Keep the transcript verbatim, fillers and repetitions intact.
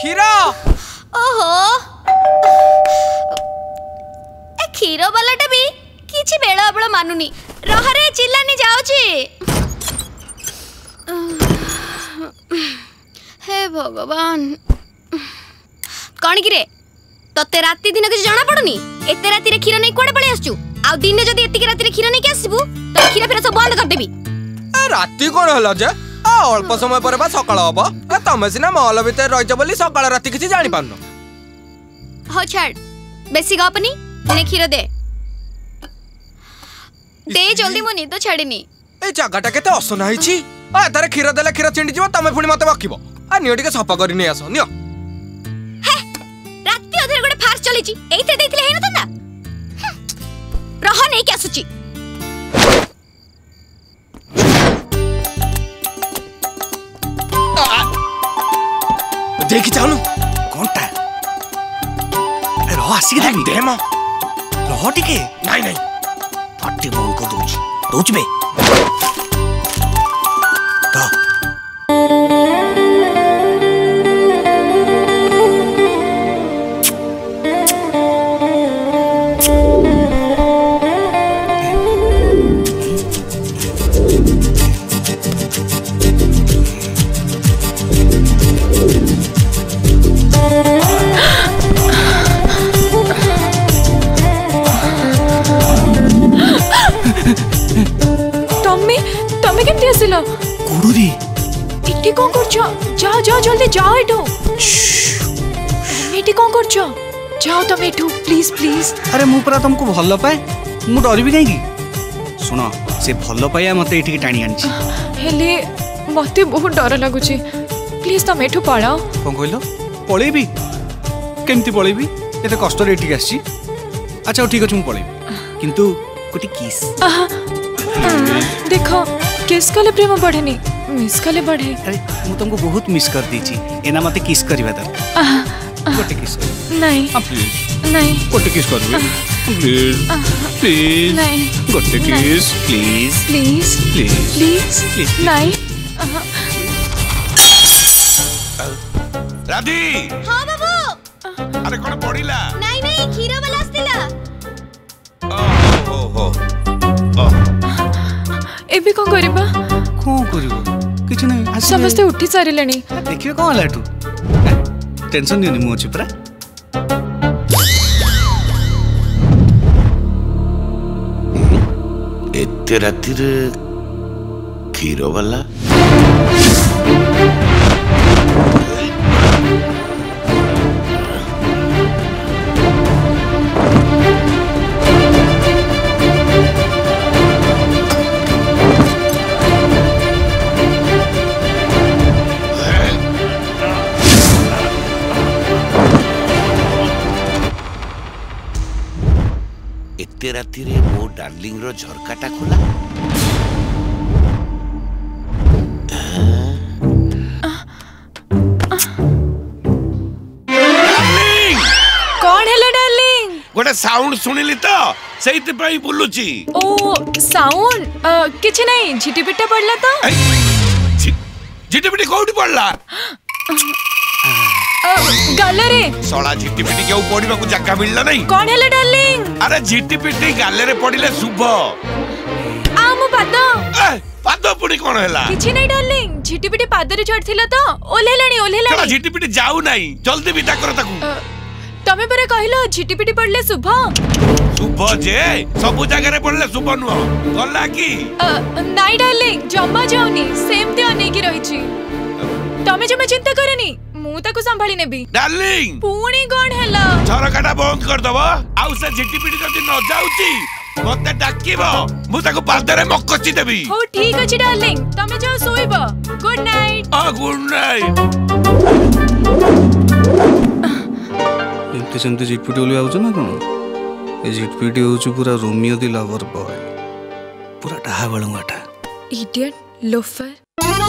खीरा। ओहो ए खीरो वालाटा भी किछि बेळा बेळा मानुनी रह रे चिल्लानी जाउची। हे भगवान कोन कि रे तते राती दिन के जाना पड़नी एते राती रे खीरा नै कोडे पळे आसचू आ दिन ने जदी एतिके राती रे खीरा नै के आसीबू त खीरा फेरा सब बंद कर देबी। ए राती कोन हला जे आ अल्प समय पर बा सकाळ हबो ए तमे सिना मॉल भीतर रहि जा बोली सकाळ राती किछि जानि पानो। हो छाड़ बेसी गपनी ने खीरा दे दे जल्दी मो नींद छाड़िनी ए जगाटा केते असना हिची आ तारे खीरा देले खीरा चिंडी जीव तमे फुणी मते बकिबो आ नियो टिके सफा करि नै आसो नियो चलेची एते देथिले हे नतंदा रह नै के आसुची। देखि चालू कोनटा ए रह आसी के दे म रह टिके नाही नाही थट्टी बोल को दोची दोची बे का कौन करछो जा जा जल्दी जाओ एठो एठी कौन करछो जाओ तम एठो प्लीज प्लीज। अरे मु पुरा तुमको भल्लो पाए मु डरबी काई की सुनो से भल्लो पाया मते एठी टाणी आनछि हेले मते बहुत डर लागु छी प्लीज तम एठो पळाओ। कोन कहलो पळेबी केमती पळेबी एते कष्ट रे एठी आछि अच्छा ठीक अछि मु पळेबी किंतु कोटी किस देखो किस काले प्रेम बढ़ेनी मिस काले बढ़े। अरे मु तुमको बहुत मिस कर दी छी एना मते किस करबा दर कोटे किस नहीं प्लीज नहीं कोटे किस करबे प्लीज प्लीज नहीं कोटे किस प्लीज प्लीज प्लीज प्लीज नहीं। राधी हां बाबू अरे कोन पड़िला नहीं नहीं खीरो वाला आस्तिला ओ हो हो एबे कोन करबा कोन करबा किछ नै समस्ते उठी सारिलेनी देखियो कोन लाटू टेंशन नै मु अछि पुरा एते राती रे खीरो वाला राती रे वो डार्लिंग रो झरकाटा खुला डार्लिंग कौन हेलो डार्लिंग गोटा साउंड सुनिली तो सेति पई बुलुची ओ साउंड किछ नहीं झिटिपिटा पड़ला तो झिटिपिटी कोउडी पड़ला गलरे सोला झिटिपिटी के ऊपर को जगह मिलला नहीं कौन हेले डार्लिंग। अरे झिटिपिटी गलरे पडिले शुभ आ मु पादो ए पादो पुडी कोन हेला किछि नहीं डार्लिंग झिटिपिटी पाद रे छड़ थिला तो ओलेलाणी ओलेलाणी चला झिटिपिटी जाऊ नहीं जल्दी बिता कर ताकू तमे परे कहिलो झिटिपिटी पडिले शुभ शुभ जे सब जगह रे पडिले शुभ नु गला की नहीं डार्लिंग जम्मा जाऊनी सेम ते अनेकी रही छी तमे जे मैं चिंता करनी मु ताको संभाली नेबी। डार्लिंग पूणी कोन हेला झरकाटा बंद कर दबो आउ से झिटिपिटी जदी न जाउची मते डाकिबो मु ताको पादरे मक्कची देबी। हो ठीक अछि डार्लिंग तमे जाओ सोइबो गुड नाइट। आ गुड नाइट एते समते झिटिपिटी ओली आउछ ना कोन ए झिटिपिटी होउछ पूरा रोमियो दी लवर बॉय पूरा ढाहा बळंगाटा इडियट लोफर